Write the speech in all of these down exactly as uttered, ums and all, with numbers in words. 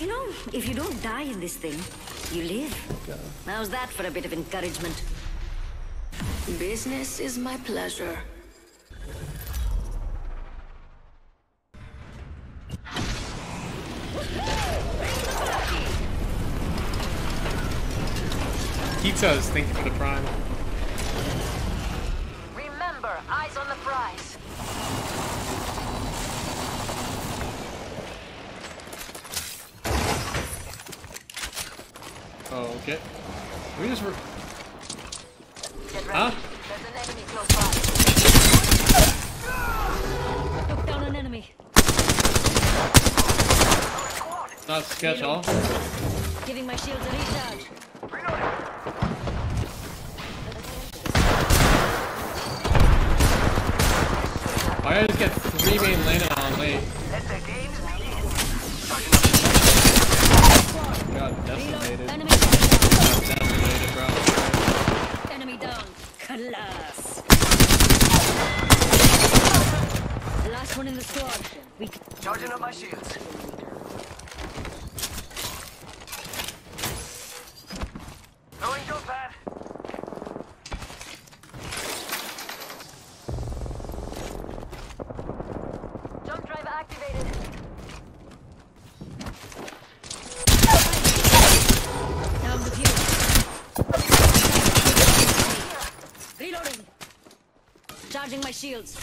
You know, if you don't die in this thing, you live. Okay. How's that for a bit of encouragement? Business is my pleasure. Kitos, thank you for the prime. Remember, eyes on the prize. Oh, okay. Can we just re huh? There's an enemy close by. Took down an enemy. Not sketch all. Giving my shields a recharge. I just get three main lane and I'm late. Got decimated. Enemy got decimated, bro. Enemy down. Class. The last one in the squad. We charging up my shields. Going go pad. My shields.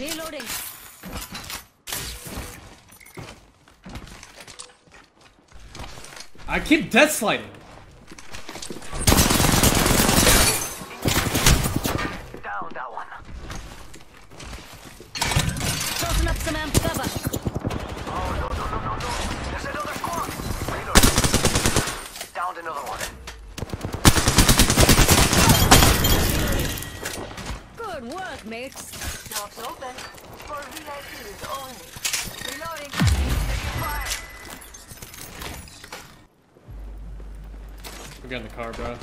Reloading. I keep death sliding. Down that one. Tossing up some amp cover. Oh no no no no no! There's another squad. Reloading. Downed another one. Good work, mates. Drops open for V I Ps only. Reloading. Fire. We got in the car, bro.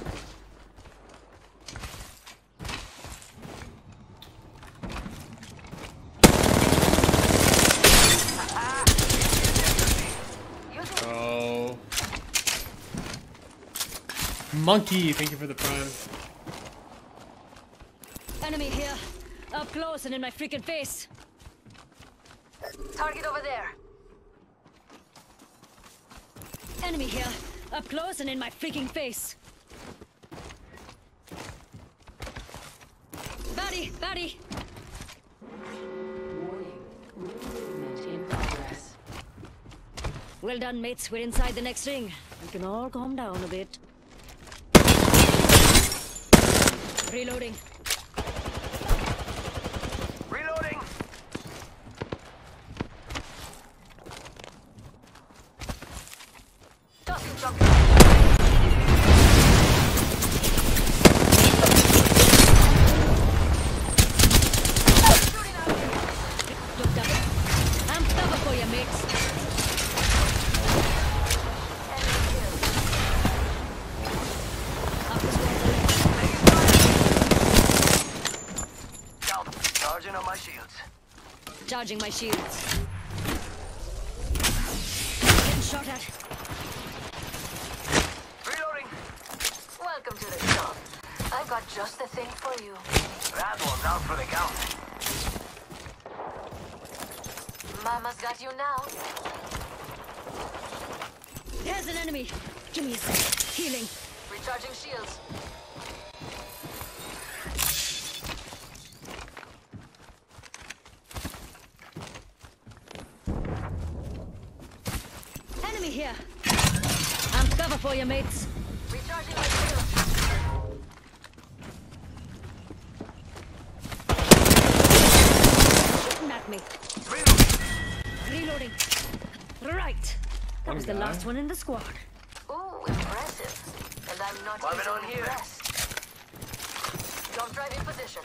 Oh. Monkey, thank you for the prime. Enemy here, up close and in my freaking face. Target over there. Enemy here, up close and in my freaking face. Buddy, buddy. Well done, mates. We're inside the next ring. You can all calm down a bit. Reloading. Charging my shields. Getting shot at. Reloading. Welcome to the shop. I've got just the thing for you. That one's out for the count. Mama's got you now. There's an enemy. Give me a sec. Healing. Recharging shields. Here. I'm cover for you, mates. Recharging my shield. Shooting at me. Reloading. Right. That was the last one in the squad. Ooh, impressive. And I'm not even on here. Don't drive in position.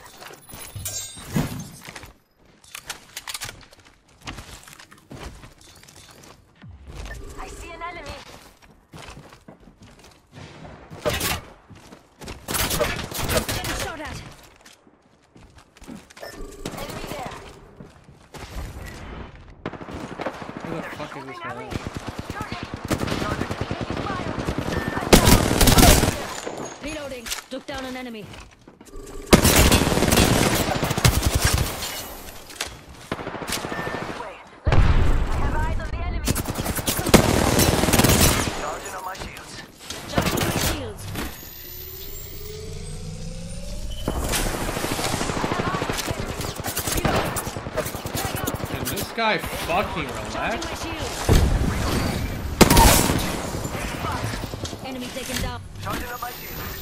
Took down an enemy. Guy fucking relax. Enemy taken down. Charging up my shields.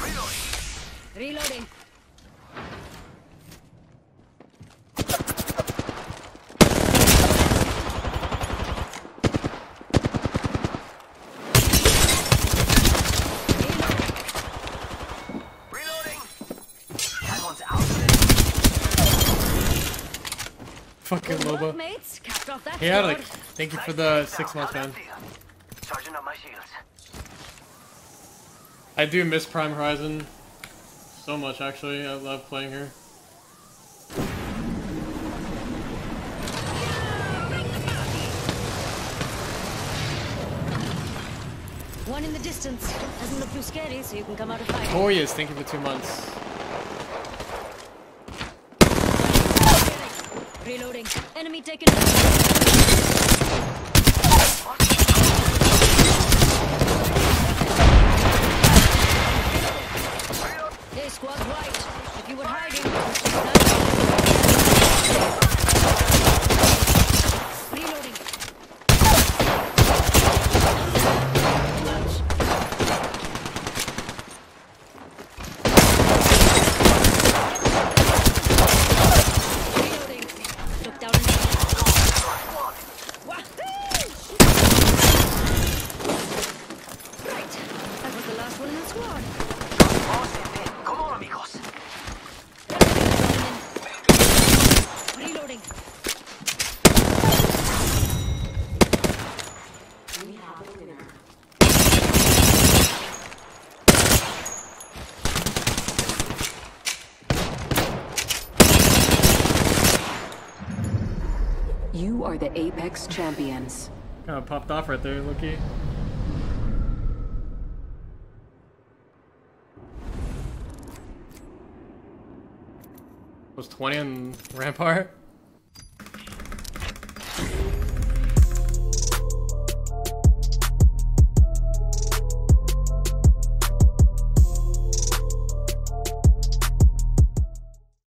Reloading. Reloading. Fucking Loba. Yeah, like, thank you for the six months, man. I do miss Prime Horizon so much, actually. I love playing her. One in the distance. Doesn't look too scary, so you can come out of fire. Oh yes, thank you for two months. Reloading. Enemy taken. This was right. If you were hiding, reloading. You are the Apex champions. Kind of popped off right there, Loki. Was twenty on Rampart?